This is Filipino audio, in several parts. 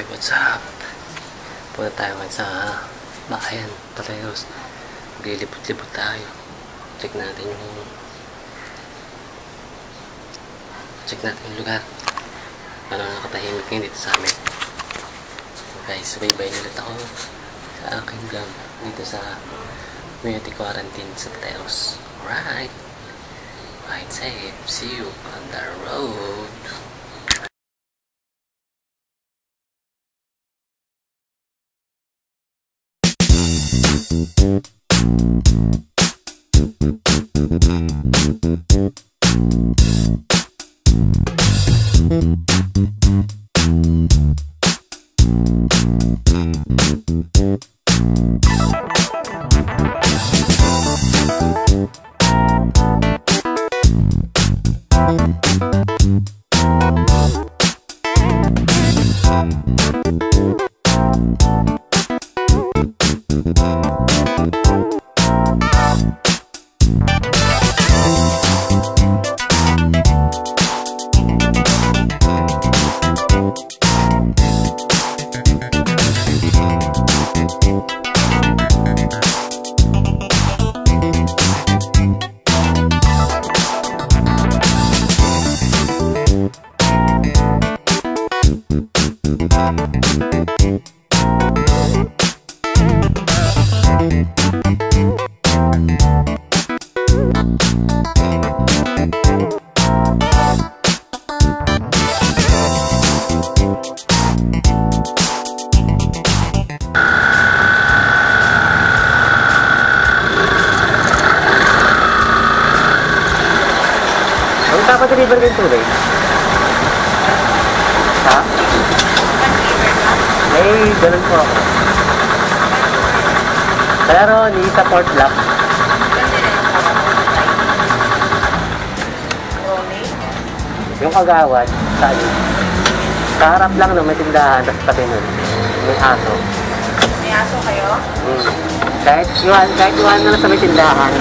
Yo, what's up? Punta tayo ngayon sa bayan, Pateros. Maglilipot-lipot tayo. Check natin yung lugar. Ano nakatahimik ngayon dito sa amin. Guys, bye-bye ulit ako sa aking vlog dito sa community quarantine sa Pateros. Alright. Ride safe. See you on the road. Pag-deliver ka yung tuloy? Ha? Pag-deliver ka? Ay, ganun po ako. Pero, ni sa port lock. Yung kagawad, sali. Sa harap lang no, may tindahan, tapos pati nun. May aso. May aso kayo? Hmm. Kahit iwan na sa may tindahan.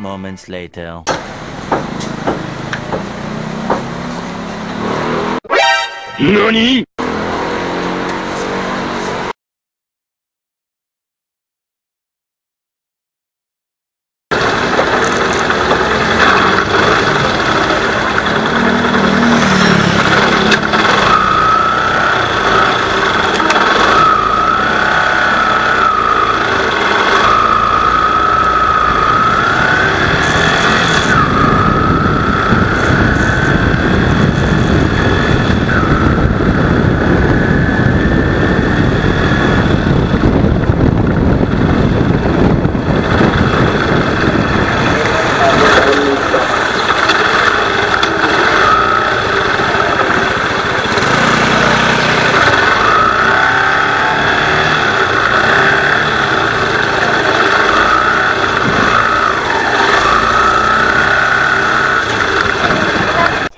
moments later. 何？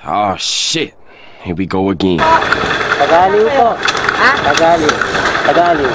Oh shit! Here we go again. Tagali po. Ah? Tagali. Tagali.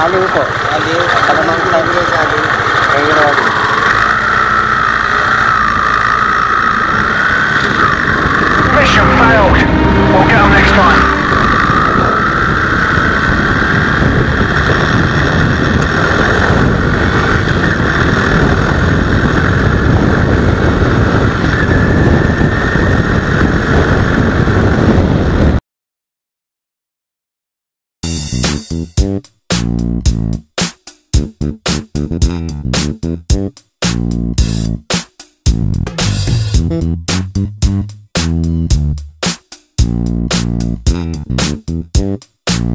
Aliw po. Aliw. At alamang tayo sa aliw. Kaya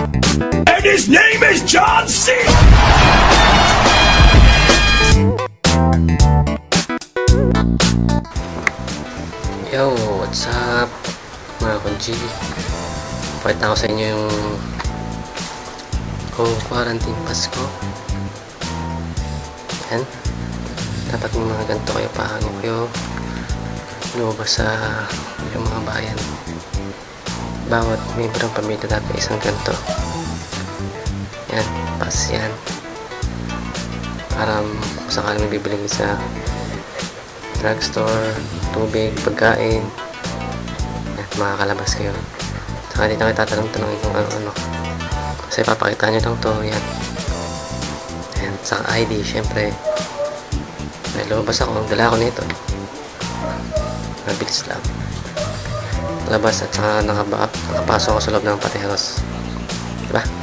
And his name is John C. Yo, what's up mga kunchi? Pakita ko sa inyo yung quarantine pass ko. Yan. Dapat yung mga ganito kayo paano kayo lumabas sa yung mga bayan. Bawat member ng pamilya dapat isang ganito. Yan, pass yan. Para sakali may bibiling sa drugstore, tubig, pagkain. At makakalabas kayo. Saka dito kayo tatanong-tanongin kung ano-ano. Kasi papakita nyo lang to. Yan. Yan, sa ID, syempre. May lumabas ako. Ang dala ko nito. Mabilis lang. Labas at saka nakapasok ako sa loob ng Pateros. Diba?